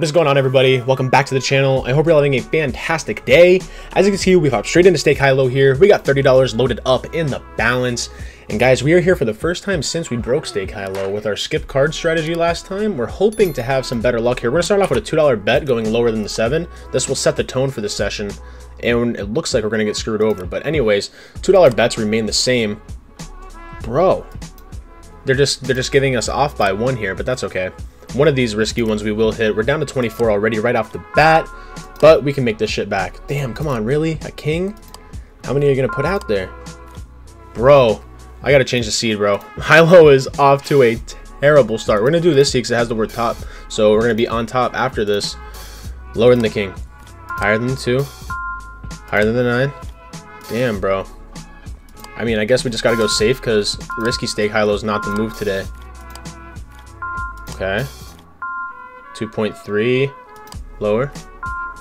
What is going on, everybody? Welcome back to the channel. I hope you're having a fantastic day. As you can see, we hopped straight into Stake HILO here. We got $30 loaded up in the balance. And guys, we are here for the first time since we broke Stake HILO with our skip card strategy last time. We're hoping to have some better luck here. We're gonna start off with a $2 bet going lower than the 7. This will set the tone for the session, and it looks like we're gonna get screwed over. But anyways, $2 bets remain the same. Bro, they're just giving us off by 1 here, but that's okay. One of these risky ones we will hit. We're down to 24 already right off the bat, but we can make this shit back. Damn, come on, really? A king? How many are you gonna put out there? Bro, I gotta change the seed, bro. HILO is off to a terrible start. We're gonna do this seed because it has the word top, so we're gonna be on top after this. Lower than the king, higher than the 2, higher than the 9. Damn, bro. I mean, I guess we just gotta go safe because risky Stake HILO is not the move today. Okay. 2.3 lower.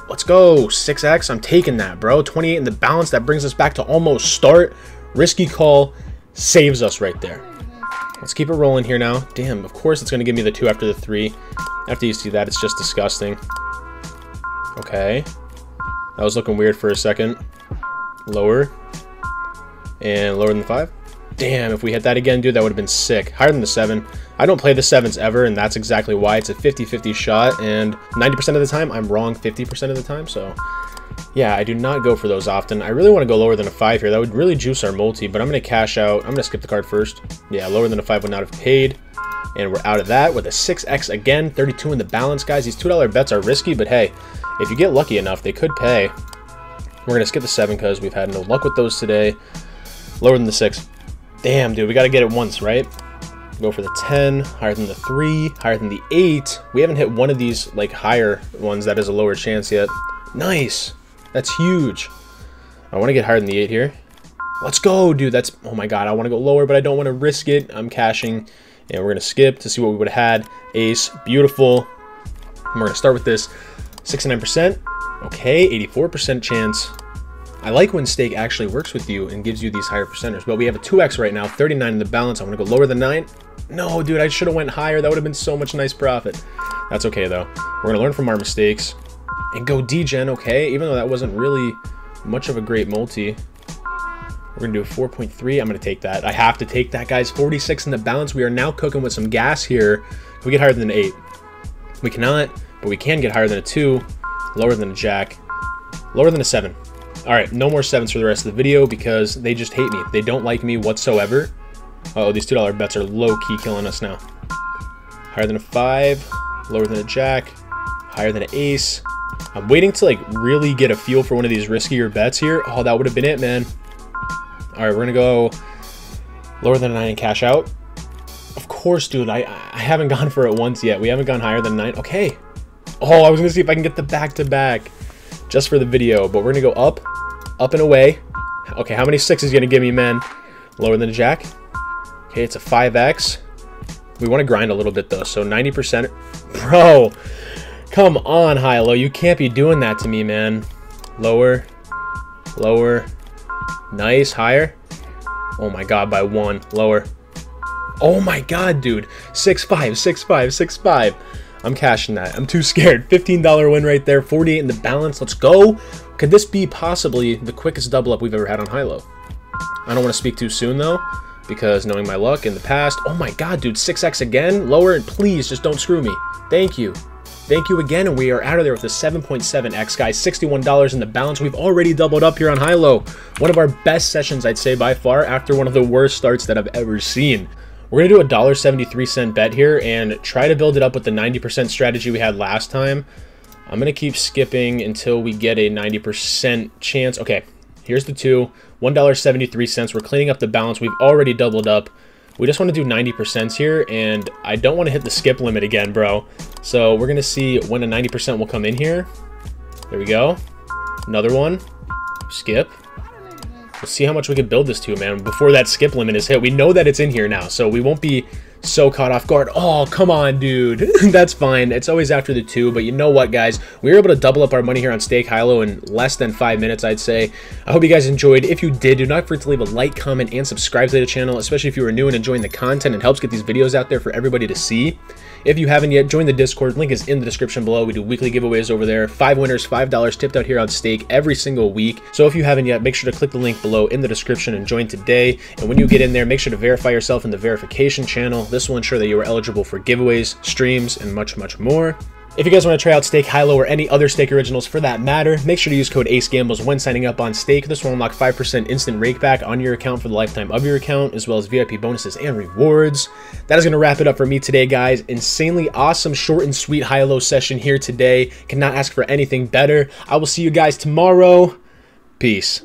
Let's go. 6x. I'm taking that, bro. 28 in the balance. That brings us back to almost start. Risky call saves us right there. Let's keep it rolling here now. Damn, of course it's going to give me the 2 after the 3. After you see that, it's just disgusting. Okay. That was looking weird for a second. Lower. And lower than the 5. Damn, if we hit that again, dude, that would have been sick. Higher than the 7. I don't play the 7s ever, and that's exactly why. It's a 50-50 shot, and 90% of the time, I'm wrong 50% of the time. So, yeah, I do not go for those often. I really want to go lower than a 5 here. That would really juice our multi, but I'm going to cash out. I'm going to skip the card first. Yeah, lower than a 5 would not have paid, and we're out of that with a 6x again. 32 in the balance, guys. These $2 bets are risky, but hey, if you get lucky enough, they could pay. We're going to skip the 7 because we've had no luck with those today. Lower than the 6. Damn, dude, we got to get it once, right? Go for the 10, higher than the 3, higher than the 8. We haven't hit one of these, like, higher ones that is a lower chance yet. Nice. That's huge. I want to get higher than the 8 here. Let's go, dude. That's, oh my God, I want to go lower, but I don't want to risk it. I'm cashing, and we're going to skip to see what we would have had. Ace, beautiful. And we're going to start with this. 69%. Okay, 84% chance. I like when Stake actually works with you and gives you these higher percenters. But we have a 2x right now, 39 in the balance. I want to go lower than 9. No, dude, I should have went higher. That would have been so much nice profit. That's okay, though. We're going to learn from our mistakes and go degen, okay? Even though that wasn't really much of a great multi. We're going to do a 4.3. I'm going to take that. I have to take that, guys. 46 in the balance. We are now cooking with some gas here. Can we get higher than an 8? We cannot, but we can get higher than a 2, lower than a jack, lower than a 7. All right, no more 7s for the rest of the video because they just hate me. They don't like me whatsoever. Uh-oh, these $2 bets are low-key killing us now. Higher than a 5, lower than a jack, higher than an ace. I'm waiting to, like, really get a feel for one of these riskier bets here. Oh, that would have been it, man. All right, we're going to go lower than a 9 and cash out. Of course, dude, I haven't gone for it once yet. We haven't gone higher than 9. Okay. Oh, I was going to see if I can get the back-to-back just for the video, but we're gonna go up, up and away. Okay, how many 6s are you gonna give me, man? Lower than a jack. Okay, it's a 5x. We wanna grind a little bit though, so 90%. Bro, come on, HILO. You can't be doing that to me, man. Lower, lower, nice, higher. Oh my God, by 1, lower. Oh my God, dude, 6.5, 6.5, 6.5. I'm cashing that. I'm too scared. $15 win right there. 48 in the balance. Let's go. Could this be possibly the quickest double up we've ever had on HILO? I don't want to speak too soon, though, because knowing my luck in the past. Oh, my God, dude. 6x again. Lower, and please just don't screw me. Thank you. Thank you again, and we are out of there with a 7.7x, guys. $61 in the balance. We've already doubled up here on HILO. One of our best sessions, I'd say, by far, after one of the worst starts that I've ever seen. We're going to do a $1.73 bet here and try to build it up with the 90% strategy we had last time. I'm going to keep skipping until we get a 90% chance. Okay, here's the 2. $1.73. We're cleaning up the balance. We've already doubled up. We just want to do 90% here, and I don't want to hit the skip limit again, bro. So we're going to see when a 90% will come in here. There we go. Another one. Skip. We'll see how much we can build this to, man, before that skip limit is hit. We know that it's in here now, so we won't be so caught off guard. Oh, come on, dude. That's fine. It's always after the 2, but you know what, guys? We were able to double up our money here on Stake HILO in less than 5 minutes, I'd say. I hope you guys enjoyed. If you did, do not forget to leave a like, comment, and subscribe to the channel, especially if you are new and enjoying the content. It helps get these videos out there for everybody to see. If you haven't yet, join the Discord. Link is in the description below. We do weekly giveaways over there. 5 winners, $5 tipped out here on Stake every single week. So if you haven't yet, make sure to click the link below in the description and join today. And when you get in there, make sure to verify yourself in the verification channel. This will ensure that you are eligible for giveaways, streams, and much, much more. If you guys want to try out Stake, HILO, or any other Stake originals for that matter, make sure to use code AceGambles when signing up on Stake. This will unlock 5% instant Rakeback on your account for the lifetime of your account, as well as VIP bonuses and rewards. That is going to wrap it up for me today, guys. Insanely awesome, short and sweet HILO session here today. Cannot ask for anything better. I will see you guys tomorrow. Peace.